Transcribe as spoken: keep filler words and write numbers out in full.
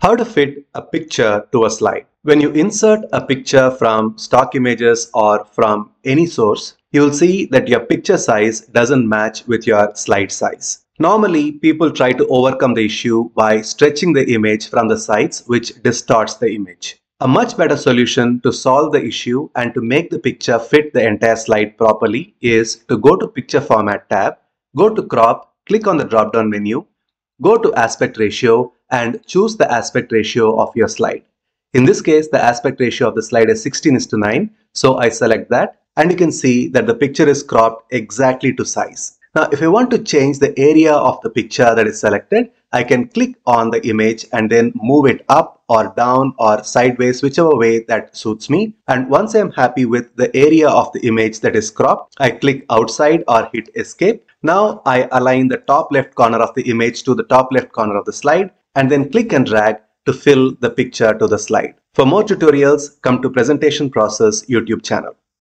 How to fit a picture to a slide. When you insert a picture from stock images or from any source, you will see that your picture size doesn't match with your slide size. Normally, people try to overcome the issue by stretching the image from the sides, which distorts the image. A much better solution to solve the issue and to make the picture fit the entire slide properly is to go to Picture Format tab, go to Crop, click on the drop-down menu, go to Aspect Ratio, and choose the aspect ratio of your slide. In this case, the aspect ratio of the slide is sixteen is to nine. So I select that and you can see that the picture is cropped exactly to size. Now, if I want to change the area of the picture that is selected, I can click on the image and then move it up or down or sideways, whichever way that suits me. And once I'm happy with the area of the image that is cropped, I click outside or hit escape. Now I align the top left corner of the image to the top left corner of the slide, and then click and drag to fill the picture to the slide. For more tutorials, come to Presentation Process YouTube channel.